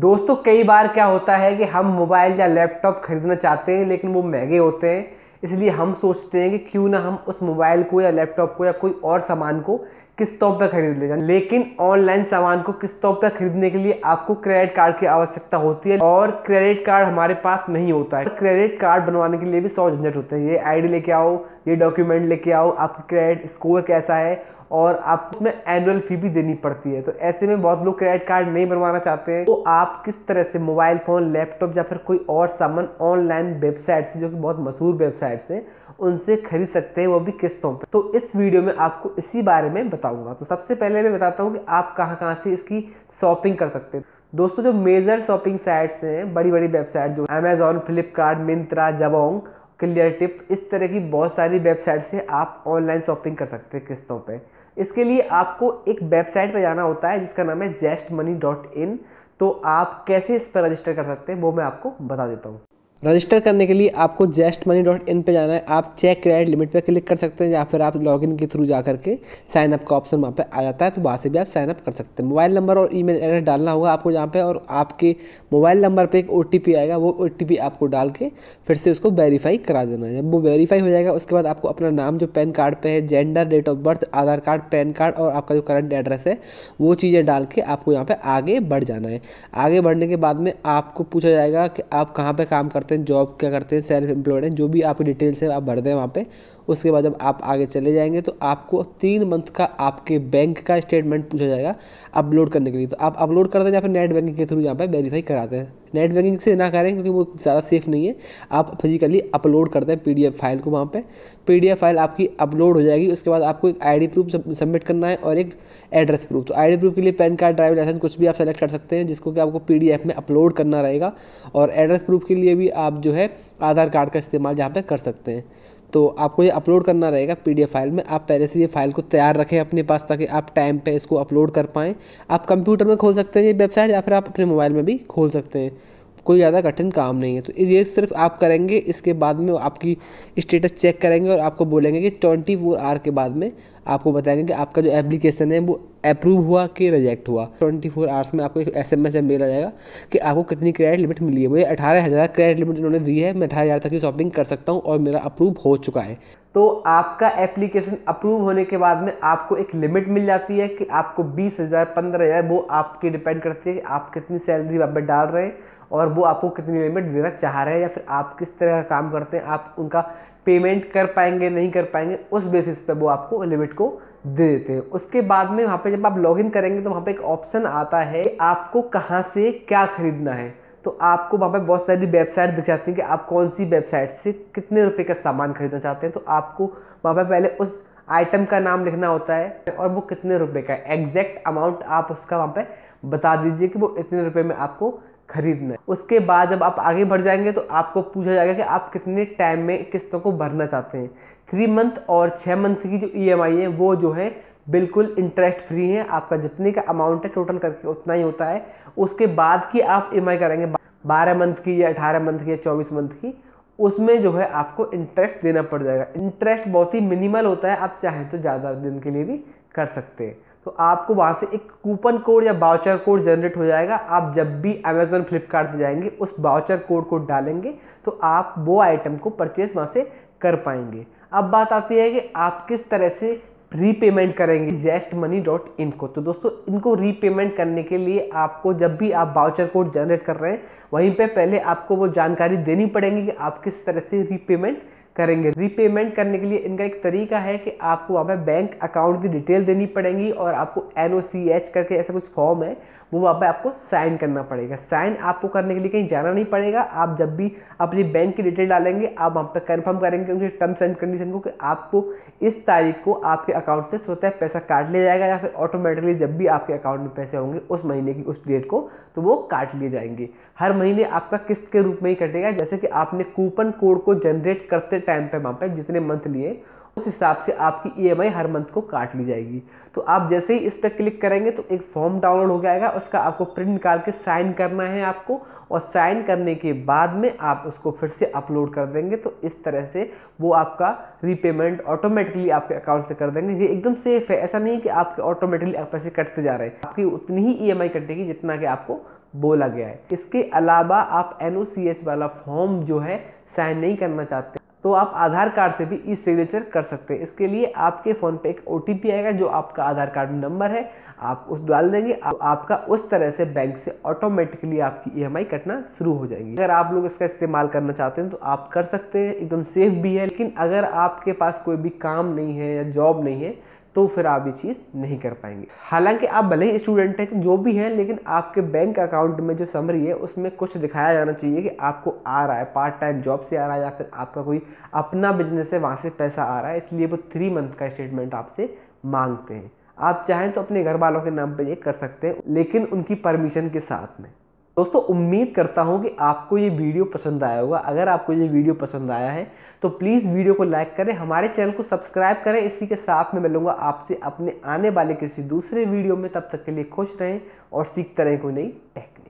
दोस्तों कई बार क्या होता है कि हम मोबाइल या लैपटॉप खरीदना चाहते हैं लेकिन वो महंगे होते हैं, इसलिए हम सोचते हैं कि क्यों ना हम उस मोबाइल को या लैपटॉप को या कोई और सामान को किस्तों पर खरीद ले जाएं। लेकिन ऑनलाइन सामान को किस्तों पर खरीदने के लिए आपको क्रेडिट कार्ड की आवश्यकता होती है और क्रेडिट कार्ड हमारे पास नहीं होता है। क्रेडिट कार्ड बनवाने के लिए भी 100 झंझट होते हैं। ये आईडी लेके आओ, ये डॉक्यूमेंट लेके आओ, आपका क्रेडिट स्कोर कैसा है, और आपको उसमें एनुअल फ़ी भी देनी पड़ती है। तो ऐसे में बहुत लोग क्रेडिट कार्ड नहीं बनवाना चाहते हैं। तो आप किस तरह से मोबाइल फ़ोन, लैपटॉप या फिर कोई और सामान ऑनलाइन वेबसाइट से, जो कि बहुत मशहूर वेबसाइट से, उनसे खरीद सकते हैं, वो भी किस्तों पे। तो इस वीडियो में आपको इसी बारे में बताऊंगा। तो सबसे पहले मैं बताता हूँ कि आप कहाँ कहाँ से इसकी शॉपिंग कर सकते हैं। दोस्तों जो मेजर शॉपिंग साइट्स हैं, बड़ी बड़ी वेबसाइट, जो अमेजॉन, फ्लिपकार्ट, मिंत्रा, जबोंग, क्लियरट्रिप, इस तरह की बहुत सारी वेबसाइट से आप ऑनलाइन शॉपिंग कर सकते हैं किस्तों पर। इसके लिए आपको एक वेबसाइट पर जाना होता है जिसका नाम है JustMoney.in। तो आप कैसे इस पर रजिस्टर कर सकते हैं वो मैं आपको बता देता हूँ। रजिस्टर करने के लिए आपको JustMoney.in पे जाना है। आप चेक क्रेडिट लिमिट पे क्लिक कर सकते हैं या फिर आप लॉगिन के थ्रू जा करके साइन अप का ऑप्शन वहाँ पे आ जाता है, तो वहाँ से भी आप साइन अप कर सकते हैं। मोबाइल नंबर और ईमेल एड्रेस डालना होगा आपको यहाँ पे, और आपके मोबाइल नंबर पे एक OTP आएगा, वो OTP आपको डाल के फिर से उसको वेरीफाई करा देना है। जब वो वेरीफाई हो जाएगा उसके बाद आपको अपना नाम जो पैन कार्ड पर है, gender, date of birth, Aadhaar card, PAN card और आपका जो करंट एड्रेस है, वो चीज़ें डाल के आपको यहाँ पर आगे बढ़ जाना है। आगे बढ़ने के बाद में आपको पूछा जाएगा कि आप कहाँ पर काम करते हैं, जॉब क्या करते हैं, सेल्फ एम्प्लॉयड हैं, जो भी आपकी डिटेल्स हैं आप भर दें वहाँ पे। उसके बाद जब आप आगे चले जाएंगे तो आपको 3 मंथ का आपके बैंक का स्टेटमेंट पूछा जाएगा अपलोड करने के लिए। तो आप अपलोड करते हैं या फिर नेट बैंकिंग के थ्रू यहाँ पे वेरीफाई कराते हैं। नेट बैंकिंग से ना करें क्योंकि वो ज़्यादा सेफ नहीं है। आप फिजिकली अपलोड करते हैं PDF फाइल को, वहाँ पर PDF फाइल आपकी अपलोड हो जाएगी। उसके बाद आपको एक ID प्रूफ सबमिट करना है और एक एड्रेस प्रूफ। तो ID प्रूफ के लिए पैन कार्ड, ड्राइविंग लाइसेंस, कुछ भी आप सेलेक्ट कर सकते हैं जिसको कि आपको PDF में अपलोड करना रहेगा। और एड्रेस प्रूफ के लिए भी आप जो है आधार कार्ड का इस्तेमाल यहाँ पर कर सकते हैं। तो आपको ये अपलोड करना रहेगा PDF फाइल में। आप पहले से ये फाइल को तैयार रखें अपने पास ताकि आप टाइम पे इसको अपलोड कर पाएँ। आप कंप्यूटर में खोल सकते हैं ये वेबसाइट या फिर आप अपने मोबाइल में भी खोल सकते हैं, कोई ज़्यादा कठिन काम नहीं है। तो ये सिर्फ आप करेंगे। इसके बाद में आपकी स्टेटस चेक करेंगे और आपको बोलेंगे कि 24 आवर के बाद में आपको बताएंगे कि आपका जो एप्लीकेशन है वो अप्रूव हुआ कि रिजेक्ट हुआ। 24 आवर्स में आपको एक SMS या मेल आ जाएगा कि आपको कितनी क्रेडिट लिमिट मिली है। मुझे 18,000 क्रेडिट लिमिट इन्होंने दी है, मैं 18,000 तक की शॉपिंग कर सकता हूँ और मेरा अप्रूव हो चुका है। तो आपका एप्लीकेशन अप्रूव होने के बाद में आपको एक लिमिट मिल जाती है कि आपको 20,000, 15,000, वो आपकी डिपेंड करती है कि आप कितनी सैलरी वहाँ पर डाल रहे हैं और वो आपको कितनी लिमिट देना चाह रहे हैं या फिर आप किस तरह का काम करते हैं, आप उनका पेमेंट कर पाएंगे नहीं कर पाएंगे, उस बेसिस पे वो आपको लिमिट को दे देते हैं। उसके बाद में वहाँ पे जब आप लॉगिन करेंगे तो वहाँ पे एक ऑप्शन आता है कि आपको कहाँ से क्या खरीदना है। तो आपको वहाँ पे बहुत सारी वेबसाइट दिख जाती है कि आप कौन सी वेबसाइट से कितने रुपये का सामान खरीदना चाहते हैं। तो आपको वहाँ पर पहले उस आइटम का नाम लिखना होता है और वो कितने रुपये का है, एग्जैक्ट अमाउंट आप उसका वहाँ पर बता दीजिए कि वो इतने रुपये में आपको खरीदना है। उसके बाद जब आप आगे बढ़ जाएंगे तो आपको पूछा जाएगा कि आप कितने टाइम में किस्तों को भरना चाहते हैं। 3 मंथ और 6 मंथ की जो EMI है वो जो है बिल्कुल इंटरेस्ट फ्री है। आपका जितने का अमाउंट है टोटल करके उतना ही होता है। उसके बाद की आप EMI करेंगे 12 मंथ की या 18 मंथ की या 24 मंथ की, उसमें जो है आपको इंटरेस्ट देना पड़ जाएगा। इंटरेस्ट बहुत ही मिनिमल होता है, आप चाहें तो ज़्यादा दिन के लिए भी कर सकते हैं। तो आपको वहाँ से एक कूपन कोड या वाउचर कोड जनरेट हो जाएगा। आप जब भी Amazon, फ्लिपकार्ट पर जाएंगे उस वाउचर कोड को डालेंगे तो आप वो आइटम को परचेस वहाँ से कर पाएंगे। अब बात आती है कि आप किस तरह से रीपेमेंट करेंगे JustMoney.in को। तो दोस्तों इनको रीपेमेंट करने के लिए आपको जब भी आप वाउचर कोड जनरेट कर रहे हैं वहीं पर पहले आपको वो जानकारी देनी पड़ेगी कि आप किस तरह से रीपेमेंट करेंगे। रीपेमेंट करने के लिए इनका एक तरीका है कि आपको वहाँ पर बैंक अकाउंट की डिटेल देनी पड़ेगी और आपको NOCS करके ऐसा कुछ फॉर्म है वो वहाँ पर आपको साइन करना पड़ेगा। साइन आपको करने के लिए कहीं जाना नहीं पड़ेगा। आप जब भी अपनी बैंक की डिटेल डालेंगे आप वहाँ पर कंफर्म करेंगे उनके टर्म्स एंड कंडीशन को कि आपको इस तारीख को आपके अकाउंट से स्वतः पैसा काट लिया जाएगा या फिर ऑटोमेटिकली जब भी आपके अकाउंट में पैसे होंगे उस महीने की उस डेट को तो वो काट लिए जाएंगे। हर महीने आपका किस्त के रूप में ही कटेगा। जैसे कि आपने कूपन कोड को जनरेट करते टाइम पे वहाँ पे जितने मंथ लिए उस हिसाब से आपकी EMI हर मंथ को काट ली जाएगी। तो आप जैसे ही इस पर क्लिक करेंगे तो एक फॉर्म डाउनलोड हो जाएगा, उसका आपको प्रिंट निकाल के साइन करना है आपको, और साइन करने के बाद में आप उसको फिर से अपलोड कर देंगे। तो इस तरह से वो आपका रीपेमेंट ऑटोमेटिकली आपके अकाउंट से कर देंगे। ये एकदम सेफ है, ऐसा नहीं कि आपके ऑटोमेटिकली पैसे कटते जा रहे हैं। आपकी उतनी ही EMI कटेगी जितना कि आपको बोला गया है। इसके अलावा आप NOCS वाला फॉर्म जो है साइन नहीं करना चाहते तो आप आधार कार्ड से भी ई सिग्नेचर कर सकते हैं। इसके लिए आपके फ़ोन पे एक OTP आएगा जो आपका आधार कार्ड नंबर है, आप उस डाल देंगे, आपका उस तरह से बैंक से ऑटोमेटिकली आपकी EMI कटना शुरू हो जाएगी। अगर आप लोग इसका इस्तेमाल करना चाहते हैं तो आप कर सकते हैं, एकदम सेफ भी है। लेकिन अगर आपके पास कोई भी काम नहीं है या जॉब नहीं है तो फिर आप ये चीज़ नहीं कर पाएंगे। हालांकि आप भले ही स्टूडेंट हैं जो भी हैं, लेकिन आपके बैंक अकाउंट में जो समरी है उसमें कुछ दिखाया जाना चाहिए कि आपको आ रहा है, पार्ट टाइम जॉब से आ रहा है या फिर आपका कोई अपना बिजनेस है वहाँ से पैसा आ रहा है, इसलिए वो 3 मंथ का स्टेटमेंट आपसे मांगते हैं। आप चाहें तो अपने घर वालों के नाम पर ये कर सकते हैं, लेकिन उनकी परमिशन के साथ में। दोस्तों उम्मीद करता हूँ कि आपको ये वीडियो पसंद आया होगा। अगर आपको ये वीडियो पसंद आया है तो प्लीज़ वीडियो को लाइक करें, हमारे चैनल को सब्सक्राइब करें। इसी के साथ में मिलूंगा आपसे अपने आने वाले किसी दूसरे वीडियो में। तब तक के लिए खुश रहें और सीखते रहें कोई नई टेक्निक।